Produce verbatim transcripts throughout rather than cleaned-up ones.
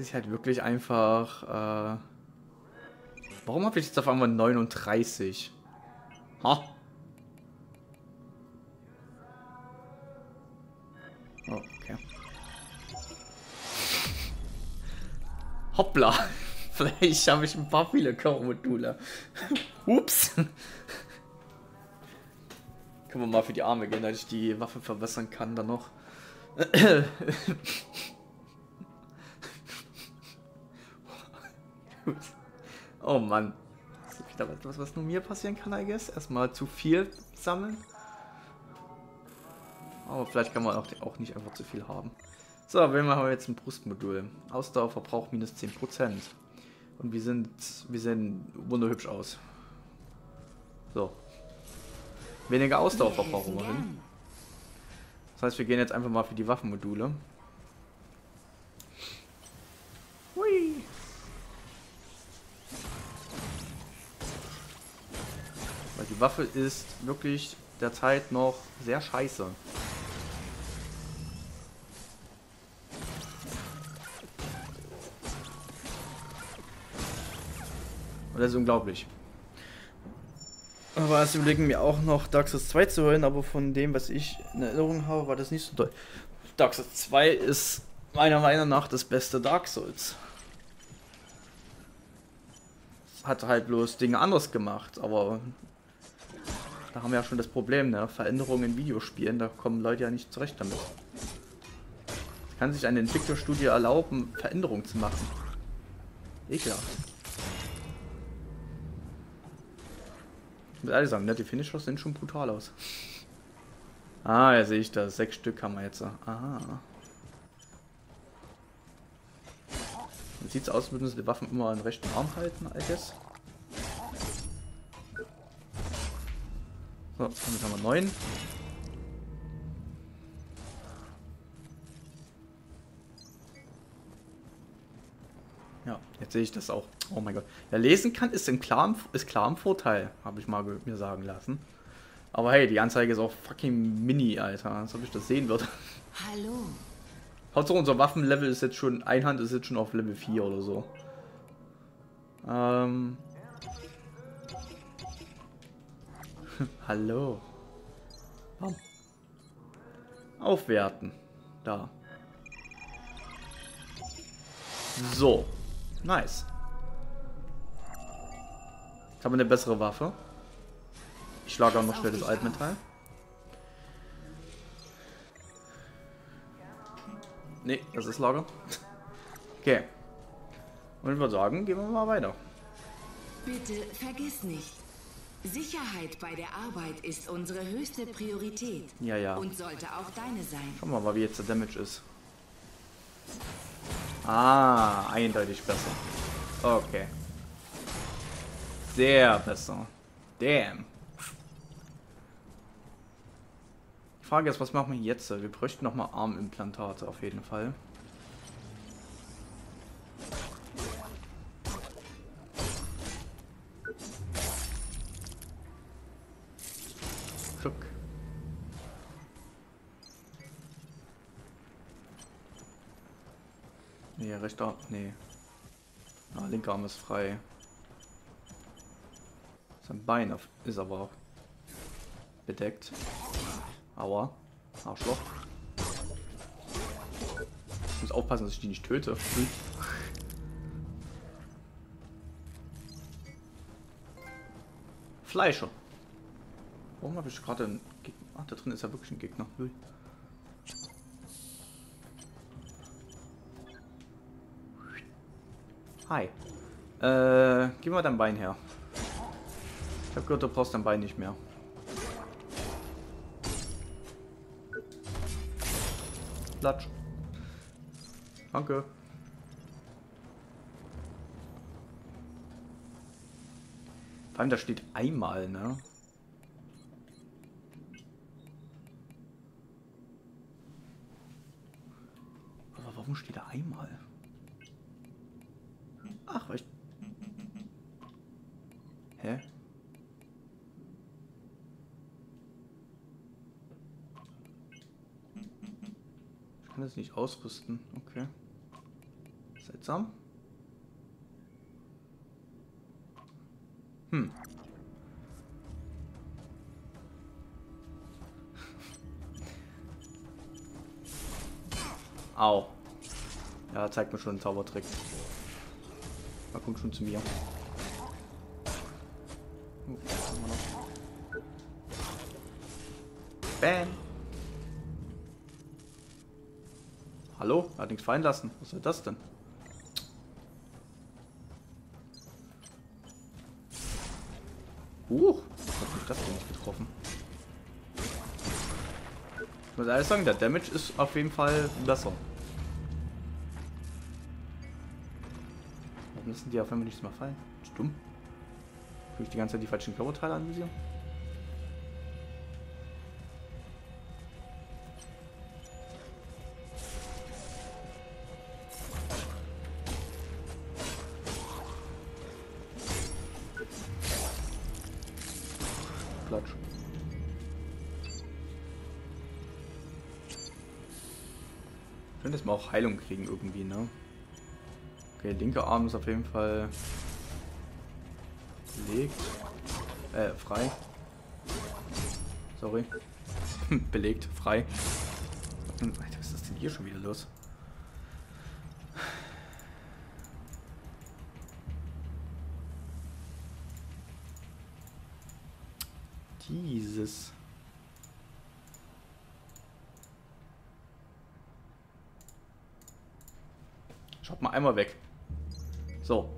dass ich halt wirklich einfach... Äh Warum habe ich jetzt auf einmal neununddreißig? Ha? Oh, okay. Hoppla! Vielleicht habe ich ein paar viele Körpermodule. Ups! Können wir mal für die Arme gehen, dass ich die Waffe verbessern kann dann noch. Oh Mann. Das ist wieder etwas, was nur mir passieren kann, I guess. Erstmal zu viel sammeln. Aber vielleicht kann man auch, auch nicht einfach zu viel haben. So, wir haben jetzt ein Brustmodul. Ausdauerverbrauch minus zehn Prozent. Und wir sind, wir sehen wunderhübsch aus. So. Weniger Ausdauerverbrauch immerhin. Das heißt, wir gehen jetzt einfach mal für die Waffenmodule. Hui. Weil die Waffe ist wirklich derzeit noch sehr scheiße. Und das ist unglaublich. Aber es überlegen mir auch noch Dark Souls zwei zu holen, aber von dem, was ich in Erinnerung habe, war das nicht so toll. Dark Souls zwei ist meiner Meinung nach das beste Dark Souls. Hat halt bloß Dinge anders gemacht, aber da haben wir ja schon das Problem, ne? Veränderungen in Videospielen, da kommen Leute ja nicht zurecht damit. Es kann sich eine Entwicklerstudie erlauben, Veränderungen zu machen. Ekelhaft. Ich muss ehrlich sagen, ne, die Finishers sehen schon brutal aus. Ah, ja, sehe ich das. Sechs Stück haben wir jetzt. Aha. Jetzt sieht es aus, als würden sie die Waffen immer an den rechten Arm halten, I guess. So, damit haben wir neun. Ja, jetzt sehe ich das auch. Oh mein Gott. Wer lesen kann, ist, in klarem, ist klar im Vorteil, habe ich mal mir sagen lassen. Aber hey, die Anzeige ist auch fucking mini, Alter. Als ob ich das sehen würde. Hallo. Hauptsache unser Waffenlevel ist jetzt schon, Einhand ist jetzt schon auf Level vier oder so. Ähm. Hallo. Bam. Aufwerten. Da. So. Nice. Jetzt haben wir eine bessere Waffe. Ich schlage auch noch schnell das Altmetall. Ne, das ist Lager. Okay. Und ich würde sagen, gehen wir mal weiter. Bitte vergiss nicht, Sicherheit bei der Arbeit ist unsere höchste Priorität. Ja, ja. Und sollte auch deine sein. Schauen wir mal, wie jetzt der Damage ist. Ah, eindeutig besser. Okay. Sehr besser. Damn. Die Frage ist, was machen wir jetzt? Wir bräuchten nochmal Armimplantate auf jeden Fall. Guck. Nee, rechter Arm. Nee. Ah, linker Arm ist frei. Sein Bein auf, ist aber auch bedeckt. Aua. Arschloch. Ich muss aufpassen, dass ich die nicht töte. Hm. Fleischer. Warum habe ich gerade einen Gegner? Ach, da drin ist ja wirklich ein Gegner. Hm. Hi. Äh, gib mal dein Bein her. Ich hab gehört, du brauchst dein Bein nicht mehr. Platsch. Danke. Vor allem, da steht einmal, ne? Aber warum steht da einmal? Ach, weil ich... Hä? Ich kann das nicht ausrüsten. Okay. Seltsam. Hm. Au. Ja, zeigt mir schon einen Zaubertrick. Er kommt schon zu mir. Oh, was haben wir noch? Bam. Hallo? Er hat nichts fallen lassen. Was soll das denn? Huch, hat mich das denn nicht getroffen? Ich muss ehrlich sagen, der Damage ist auf jeden Fall besser. Warum müssen die auf einmal nichts mehr fallen? Ist dumm. Fühle ich die ganze Zeit die falschen Körperteile anvisieren? Schön, dass wir auch Heilung kriegen irgendwie, ne? Okay, linke Arm ist auf jeden Fall belegt. Äh, frei. Sorry. Belegt, frei. Alter, was ist das denn hier schon wieder los? Dieses. Schaut mal einmal weg. So.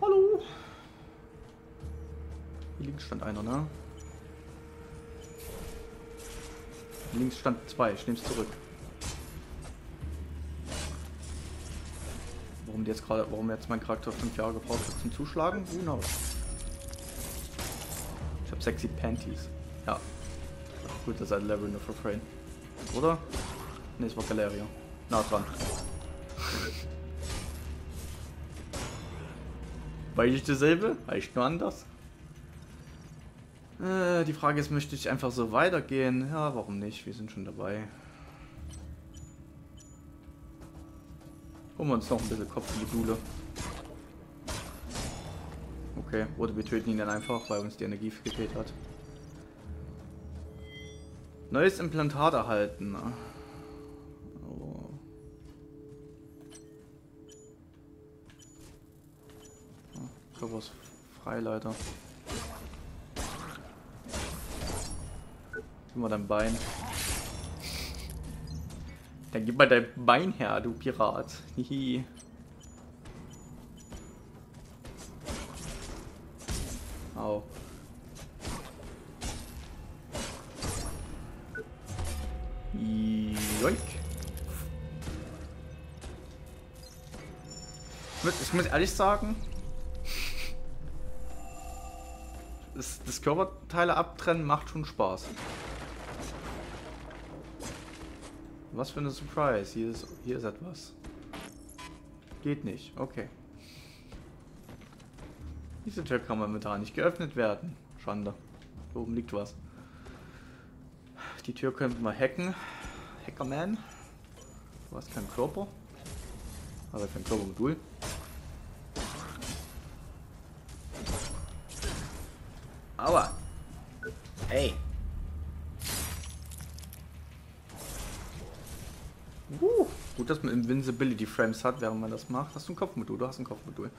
Hallo. Hier links stand einer, ne? Hier links stand zwei. Ich nehme es zurück. Warum jetzt gerade, warum jetzt mein Charakter fünf Jahre gebraucht hat zum Zuschlagen? Genau. Ich habe sexy Panties. Ja. Gut, das ist ein Level nur für Frame. Oder? Ne, es war Galeria. Na dran. Weiß ich dasselbe? Weiß nur anders? Äh, die Frage ist, möchte ich einfach so weitergehen? Ja, warum nicht? Wir sind schon dabei. Holen wir uns noch ein bisschen Kopf in die Dule. Okay, oder wir töten ihn dann einfach, weil uns die Energie gefehlt hat. Neues Implantat erhalten. Oh. Oh, Körper ist frei, leider. Gib mal dein Bein. Dann gib mal dein Bein her, du Pirat. Hihi. Au. Joink. Ich muss ehrlich sagen, das, das Körperteile abtrennen macht schon Spaß. Was für eine Surprise. Hier ist, hier ist etwas. Geht nicht. Okay. Diese Tür kann momentan nicht geöffnet werden. Schande. Da oben liegt was. Die Tür könnten wir hacken. Hackerman. Du hast keinen Körper. Also kein Körpermodul. Aua. Ey. Uh, gut, dass man Invincibility Frames hat, während man das macht. Hast du ein Kopfmodul? Du hast ein Kopfmodul.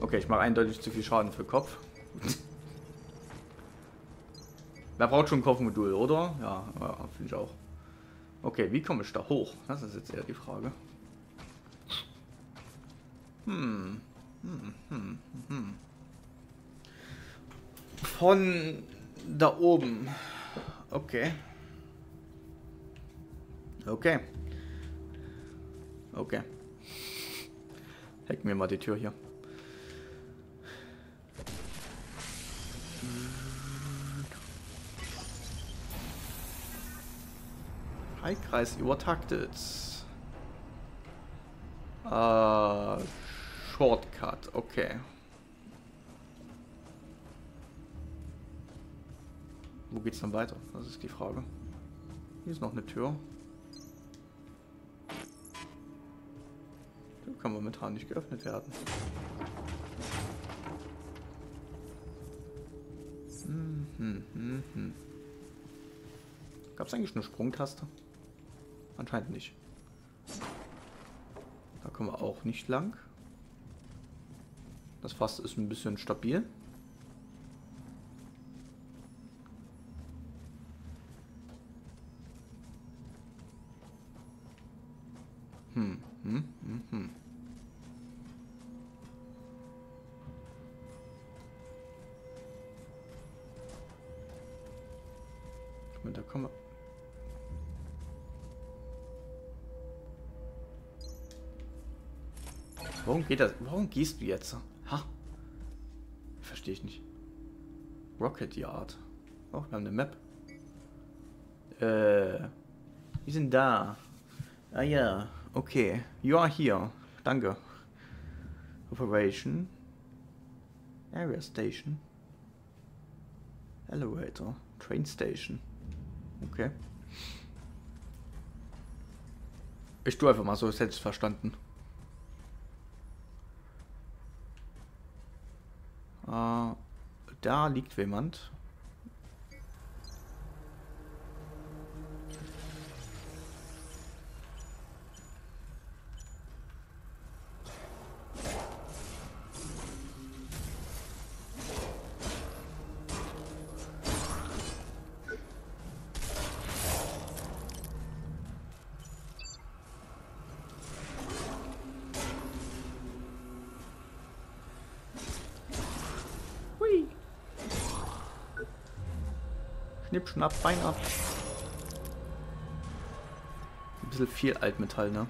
Okay, ich mache eindeutig zu viel Schaden für Kopf. Wer braucht schon ein Kopfmodul, oder? Ja, ja, finde ich auch. Okay, wie komme ich da hoch? Das ist jetzt eher die Frage. Hm. Hm, hm, hm. Von da oben. Okay. Okay. Okay. Hack mir mal die Tür hier. Kreis übertaktet. Uh, Shortcut, okay. Wo geht's dann weiter? Das ist die Frage. Hier ist noch eine Tür. Die kann momentan nicht geöffnet werden. Hm, hm, hm, hm. Gab es eigentlich eine Sprungtaste? Anscheinend nicht. Da kommen wir auch nicht lang. Das Fass ist ein bisschen stabil. Hm, hm, hm, hm. Da kommen wir. Warum geht das? Warum gehst du jetzt? Ha? Verstehe ich nicht. Rocket Yard. Oh, wir haben eine Map. Äh. Wir sind da. Ah ja. Okay. You are here. Danke. Operation. Area Station. Elevator. Train Station. Okay. Ich tue einfach mal so, selbst verstanden. Äh, da liegt jemand. Schnipp, schnapp, Bein ab. Ein bisschen viel Altmetall, ne?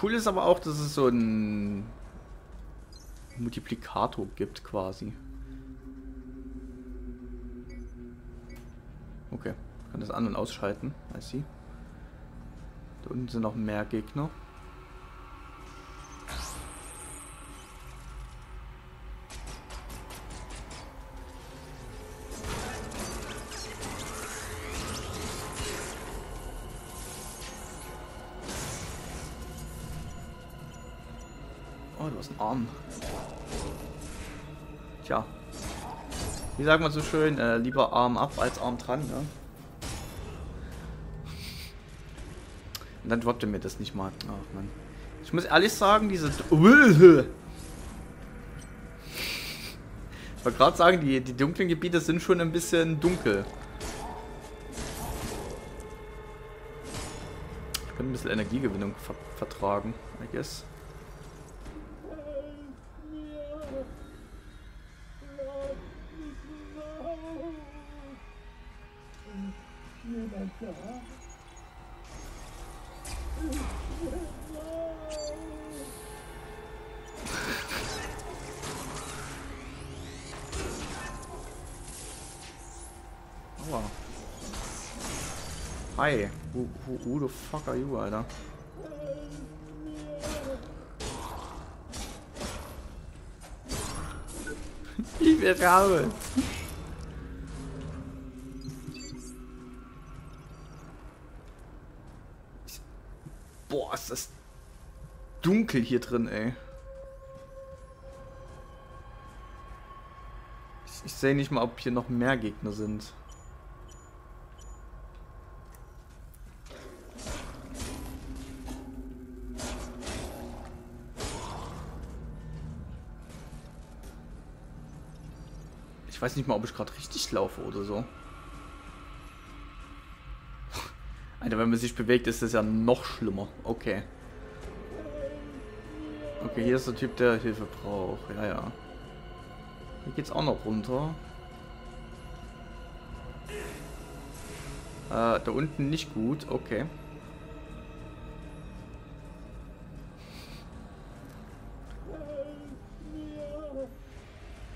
Cool ist aber auch, dass es so einen Multiplikator gibt, quasi. Okay, ich kann das an- und ausschalten, I see. Da unten sind noch mehr Gegner. Tja, wie sagt man so schön, äh, lieber Arm ab als Arm dran, ne? Und dann droppt er mir das nicht mal. Ach man. Ich muss ehrlich sagen, diese... Ich wollte gerade sagen, die, die dunklen Gebiete sind schon ein bisschen dunkel. Ich kann ein bisschen Energiegewinnung ver vertragen, I guess. Hi, who, who, who the fuck are you, Alter? Ich will raus. Boah, ist das dunkel hier drin, ey. Ich, ich sehe nicht mal, ob hier noch mehr Gegner sind. Ich weiß nicht mal, ob ich gerade richtig laufe oder so. Alter, wenn man sich bewegt, ist das ja noch schlimmer. Okay. Okay, hier ist der Typ, der Hilfe braucht. Ja, ja. Hier geht's auch noch runter. Äh, da unten nicht gut. Okay.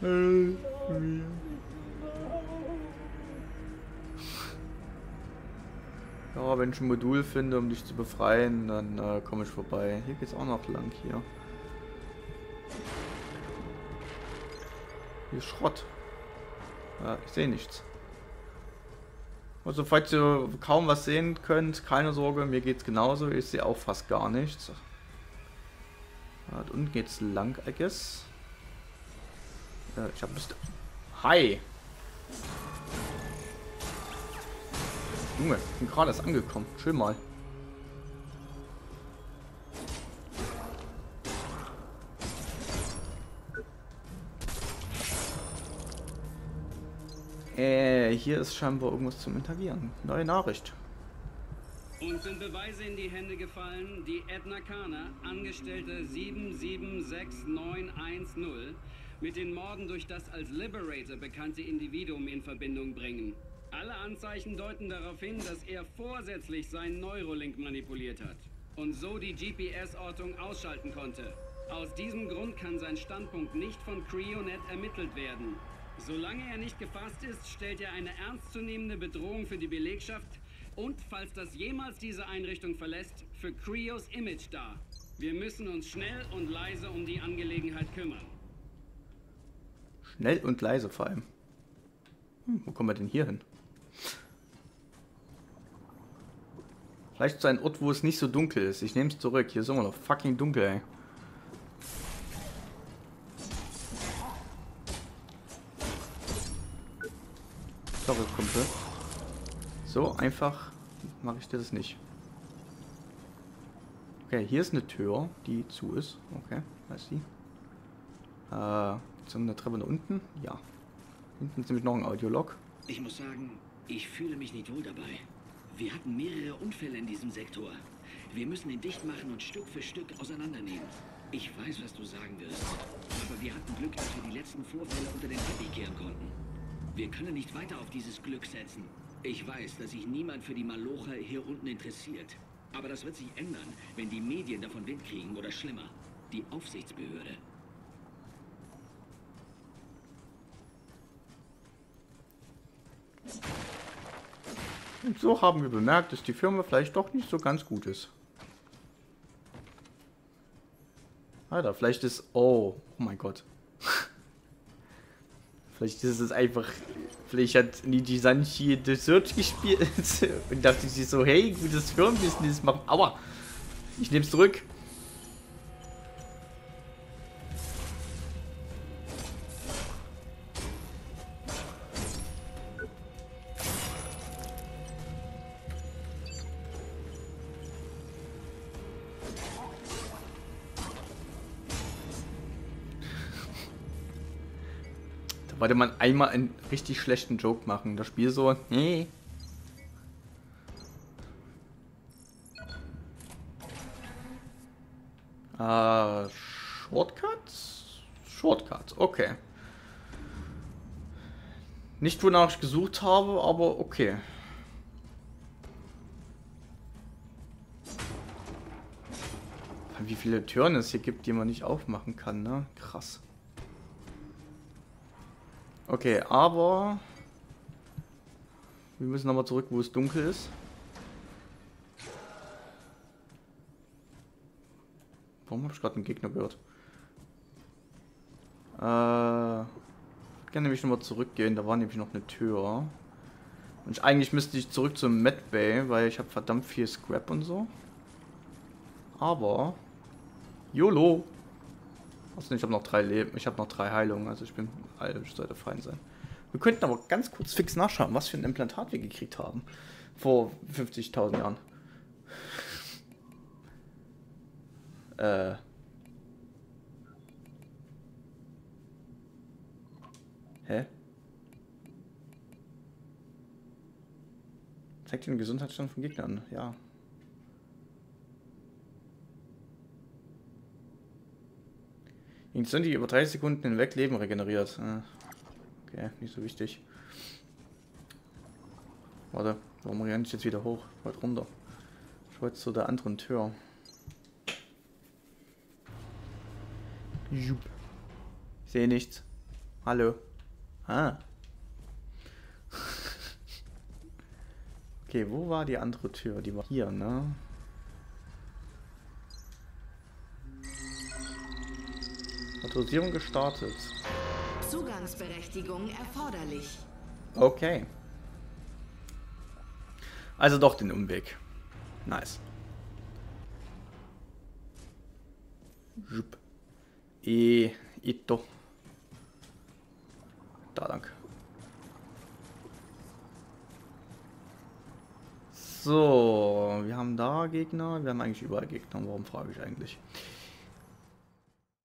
Hey. Ja, wenn ich ein Modul finde, um dich zu befreien, dann äh, komme ich vorbei. Hier geht's auch noch lang hier. Hier ist Schrott. Äh, ich sehe nichts. Also falls ihr kaum was sehen könnt, keine Sorge, mir geht's genauso. Ich sehe auch fast gar nichts. Da unten geht's lang, I guess. Äh, ich hab Lust. Hi! Junge, ich bin gerade erst angekommen. Schön mal. Äh, hier ist scheinbar irgendwas zum Interagieren. Neue Nachricht. Uns sind Beweise in die Hände gefallen, die Edna Kana, Angestellte sieben sieben sechs neun eins null, mit den Morden durch das als Liberator bekannte Individuum in Verbindung bringen. Alle Anzeichen deuten darauf hin, dass er vorsätzlich seinen Neurolink manipuliert hat und so die G P S-Ortung ausschalten konnte. Aus diesem Grund kann sein Standpunkt nicht von Kryonet ermittelt werden. Solange er nicht gefasst ist, stellt er eine ernstzunehmende Bedrohung für die Belegschaft und, falls das jemals diese Einrichtung verlässt, für Kryos Image dar. Wir müssen uns schnell und leise um die Angelegenheit kümmern. Schnell und leise vor allem. Hm, wo kommen wir denn hier hin? Vielleicht zu einem Ort, wo es nicht so dunkel ist. Ich nehme es zurück. Hier ist immer noch fucking dunkel, ey. Sorry, Kumpel. So einfach mache ich das nicht. Okay, hier ist eine Tür, die zu ist. Okay, da ist die. Äh, gibt's noch eine Treppe nach unten? Ja. Hinten ist nämlich noch ein Audiolog. Ich muss sagen, ich fühle mich nicht wohl dabei. Wir hatten mehrere Unfälle in diesem Sektor. Wir müssen ihn dicht machen und Stück für Stück auseinandernehmen. Ich weiß, was du sagen wirst. Aber wir hatten Glück, dass wir die letzten Vorfälle unter den Teppich kehren konnten. Wir können nicht weiter auf dieses Glück setzen. Ich weiß, dass sich niemand für die Malocher hier unten interessiert. Aber das wird sich ändern, wenn die Medien davon Wind kriegen oder schlimmer. Die Aufsichtsbehörde. Und so haben wir bemerkt, dass die Firma vielleicht doch nicht so ganz gut ist. Alter, vielleicht ist... Oh, oh mein Gott. Vielleicht ist es einfach, vielleicht hat Nijisanji The Search gespielt und dachte sich so, hey, gutes Firmenbusiness machen. Aua, ich nehme es zurück. Wollte man einmal einen richtig schlechten Joke machen. Das Spiel so, nee. Äh, Shortcuts? Shortcuts, okay. Nicht, wonach ich gesucht habe, aber okay. Wie viele Türen es hier gibt, die man nicht aufmachen kann, ne? Krass. Okay, aber wir müssen nochmal zurück, wo es dunkel ist. Warum habe ich gerade einen Gegner gehört? Äh, ich kann nämlich nochmal zurückgehen, da war nämlich noch eine Tür. Und ich, eigentlich müsste ich zurück zum Med Bay, weil ich habe verdammt viel Scrap und so. Aber YOLO! Also ich habe noch drei Leben, ich habe noch drei Heilungen, also ich bin, ich sollte fein sein. Wir könnten aber ganz kurz fix nachschauen, was für ein Implantat wir gekriegt haben. Vor fünfzigtausend Jahren. Äh. Hä? Zeigt den Gesundheitsstand von Gegnern, ja. Nijisanji über dreißig Sekunden hinweg Leben regeneriert. Okay, nicht so wichtig. Warte, warum renne ich jetzt wieder hoch? Ich wollte runter. Ich wollte zu der anderen Tür. Ich sehe nichts. Hallo. Ah. Okay, wo war die andere Tür? Die war hier, ne? Autorisierung gestartet. Zugangsberechtigung erforderlich. Okay. Also doch den Umweg. Nice. Jupp. E. Ito. Da, danke. So, wir haben da Gegner. Wir haben eigentlich überall Gegner. Warum frage ich eigentlich?